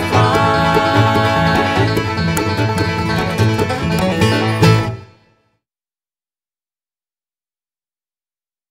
to find.